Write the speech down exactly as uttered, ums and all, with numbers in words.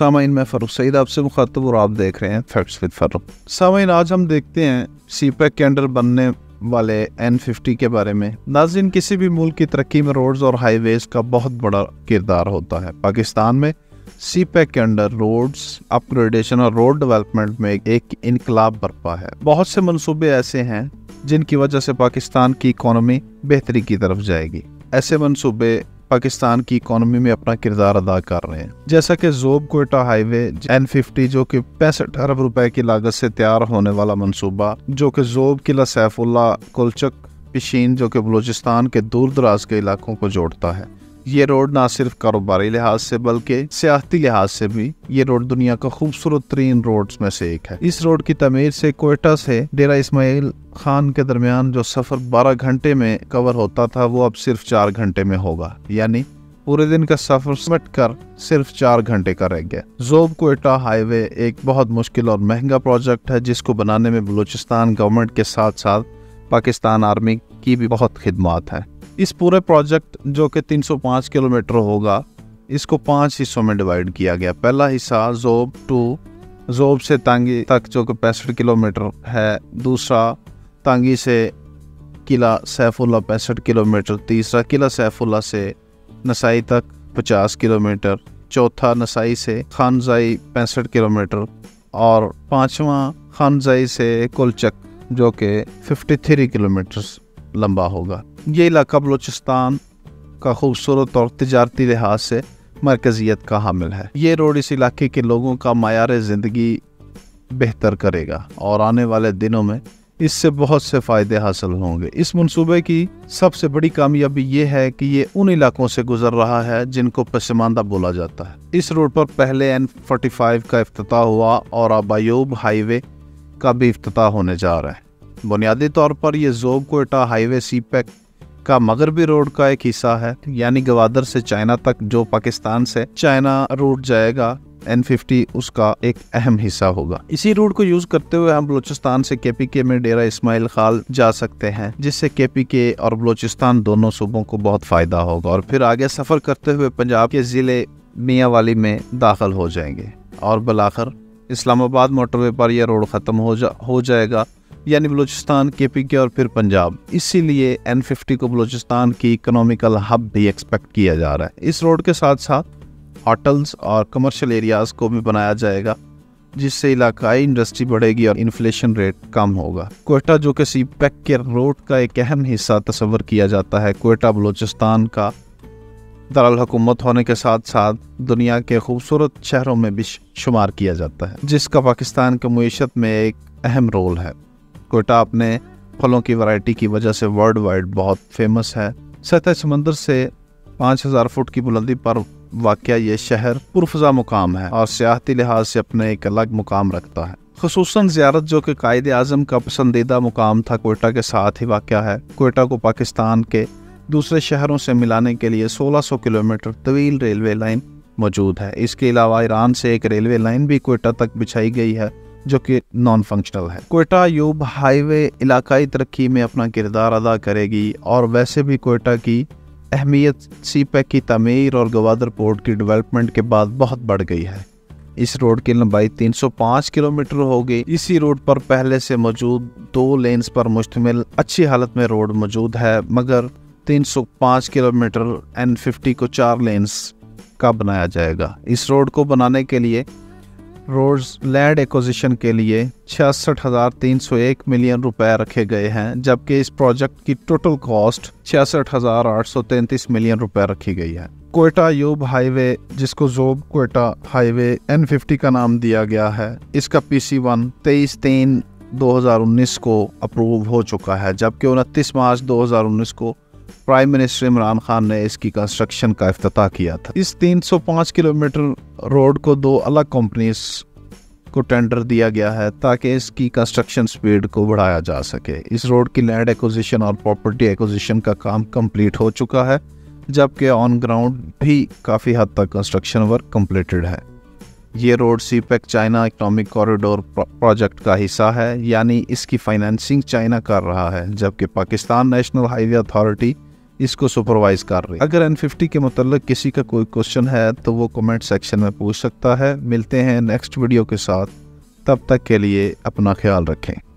सामाइन मैं फ़ारूक सईद आपसे मुखातब और आप देख रहे हैं फैक्ट्स विद फ़ारूक। सामाइन आज हम देखते हैं सीपैक के अंडर बनने वाले एन फिफ्टी के बारे में। नाज़रीन, किसी भी मुल्क की तरक्की में रोड्स और हाईवेज़ का बहुत बड़ा किरदार होता है। पाकिस्तान में सीपैक के अंडर रोड्स अपग्रेडेशन और रोड डेवलपमेंट में एक इनकलाब बरपा है। बहुत से मनसूबे ऐसे हैं जिनकी वजह से पाकिस्तान की इकोनॉमी बेहतरी की तरफ जाएगी। ऐसे मनसूबे पाकिस्तान की इकोनॉमी में अपना किरदार अदा कर रहे हैं, जैसा कि Zhob Quetta highway N fifty जो कि पैंसठ अरब रुपए की लागत से तैयार होने वाला मंसूबा, जो कि ज़ोब किला सैफुल्ला कुलचक पिशीन जो कि बलूचिस्तान के दूर दराज के इलाकों को जोड़ता है। ये रोड ना सिर्फ कारोबारी लिहाज से बल्कि सियाहती लिहाज से भी ये रोड दुनिया का खूबसूरत तरीन रोड में से एक है। इस रोड की तमीर से क्वेटा से डेरा इस्माइल खान के दरमियान जो सफर बारह घंटे में कवर होता था वो अब सिर्फ चार घंटे में होगा, यानी पूरे दिन का सफर समेट कर सिर्फ चार घंटे का रह गया। ज़ोब क्वेटा हाईवे एक बहुत मुश्किल और महंगा प्रोजेक्ट है जिसको बनाने में बलूचिस्तान गवर्नमेंट के साथ साथ पाकिस्तान आर्मी की भी बहुत खिदमात है। इस पूरे प्रोजेक्ट जो कि तीन सौ पाँच किलोमीटर होगा, इसको पांच हिस्सों में डिवाइड किया गया। पहला हिस्सा ज़ोब टू ज़ोब से तांगी तक जो कि पैंसठ किलोमीटर है, दूसरा तांगी से किला सैफुल्ला पैंसठ किलोमीटर, तीसरा किला सैफुल्ला से नसाई तक पचास किलोमीटर, चौथा नसाई से खानजाई पैंसठ किलोमीटर और पाँचवा खानजाई से कुलचक जो कि तिरेपन किलोमीटर्स लंबा होगा। ये इलाका बलूचिस्तान का खूबसूरत और तजारती लिहाज से मरकजियत का हामिल है। ये रोड इस इलाके के लोगों का मायार ज़िंदगी बेहतर करेगा और आने वाले दिनों में इससे बहुत से फ़ायदे हासिल होंगे। इस मनसूबे की सबसे बड़ी कामयाबी ये है कि ये उन इलाकों से गुजर रहा है जिनको पसमानदा बोला जाता है। इस रोड पर पहले एन फोर्टी फाइव का इफ्तिताह हुआ और अब अयूब हाईवे का भी इफ्तिताह होने जा रहा है। बुनियादी तौर पर यह ज़ोब क्वेटा हाईवे सीपैक का मगरबी रोड का एक हिस्सा है, यानी गवादर से चाइना तक जो पाकिस्तान से चाइना रूट जाएगा एन फिफ्टी उसका एक अहम हिस्सा होगा। इसी रूट को यूज़ करते हुए हम बलूचिस्तान से केपीके में डेरा इस्माइल खान जा सकते हैं, जिससे केपीके और बलूचिस्तान दोनों सूबों को बहुत फ़ायदा होगा और फिर आगे सफ़र करते हुए पंजाब के ज़िले मियांवाली में दाखिल हो जाएंगे और बिलाखिर इस्लामाबाद मोटरवे पर यह रोड ख़त्म हो जा हो जाएगा, यानी बलूचिस्तान केपीके और फिर पंजाब। इसीलिए एन फिफ्टी को बलूचिस्तान की इकोनॉमिकल हब भी एक्सपेक्ट किया जा रहा है। इस रोड के साथ साथ होटल्स और कमर्शियल एरियाज़ को भी बनाया जाएगा, जिससे इलाकाई इंडस्ट्री बढ़ेगी और इन्फ्लेशन रेट कम होगा। क्वेटा जो कि सीपैक के रोड का एक अहम हिस्सा तस्वर किया जाता है, क्वेटा बलूचिस्तान का दारुल हुकूमत होने के साथ साथ दुनिया के खूबसूरत शहरों में भी शुमार किया जाता है, जिसका पाकिस्तान के मईशत में एक अहम रोल है। क्वेटा अपने फलों की वैरायटी की वजह से वर्ल्ड वाइड बहुत फेमस है। सतह समंदर से पाँच हज़ार फुट की बुलंदी पर वाक़या ये शहर पुरफजा मुकाम है और सियाहती लिहाज से अपने एक अलग मुकाम रखता है। खुसूसन ज़ियारत जो कि कायद-ए-आज़म का पसंदीदा मुकाम था, क्वेटा के साथ ही वाक़या है। क्वेटा को पाकिस्तान के दूसरे शहरों से मिलाने के लिए सोलह सौ किलोमीटर तवील रेलवे लाइन मौजूद है। इसके अलावा ईरान से एक रेलवे लाइन भी क्वेटा तक बिछाई गई है जो कि नॉन फंक्शनल है। क्वेटा अयूब हाईवे इलाकाई तरक्की में अपना किरदार अदा करेगी और वैसे भी क्वेटा की अहमियत सीपैक की तमीर और गवादर पोर्ट की डेवलपमेंट के बाद बहुत बढ़ गई है। इस रोड की लंबाई तीन सौ पाँच किलोमीटर होगी। इसी रोड पर पहले से मौजूद दो लेन्स पर मुश्तमिल अच्छी हालत में रोड मौजूद है, मगर तीन सौ पाँच किलोमीटर एन फिफ्टी को चार लेन्स का बनाया जाएगा। इस रोड को बनाने के लिए रोड्स लैंड एक्विजिशन के लिए छियासठ हज़ार तीन सौ एक मिलियन रुपए रखे गए हैं, जबकि इस प्रोजेक्ट की टोटल कॉस्ट छियासठ हज़ार आठ सौ तैंतीस मिलियन रुपए रखी गई है। क्वेटा अयूब हाईवे जिसको Zhob Quetta highway N fifty का नाम दिया गया है, इसका पीसी वन तेईस तीन दो हज़ार उन्नीस को अप्रूव हो चुका है, जबकि उनतीस मार्च दो हज़ार उन्नीस को प्राइम मिनिस्टर इमरान खान ने इसकी कंस्ट्रक्शन का इफ्तिताह किया था। इस तीन सौ पाँच किलोमीटर रोड को दो अलग कंपनीज को टेंडर दिया गया है ताकि इसकी कंस्ट्रक्शन स्पीड को बढ़ाया जा सके। इस रोड की लैंड एक्विजिशन और प्रॉपर्टी एक्विजिशन का काम कंप्लीट हो चुका है, जबकि ऑन ग्राउंड भी काफ़ी हद तक कंस्ट्रक्शन वर्क कंप्लीटेड है। ये road CPEC China economic corridor project का हिस्सा है, यानी इसकी फाइनेंसिंग चाइना कर रहा है, जबकि पाकिस्तान नेशनल हाईवे अथॉरिटी इसको सुपरवाइज कर रही है। अगर एन फिफ्टी के मतलब किसी का कोई क्वेश्चन है तो वो कमेंट सेक्शन में पूछ सकता है। मिलते हैं नेक्स्ट वीडियो के साथ, तब तक के लिए अपना ख्याल रखें।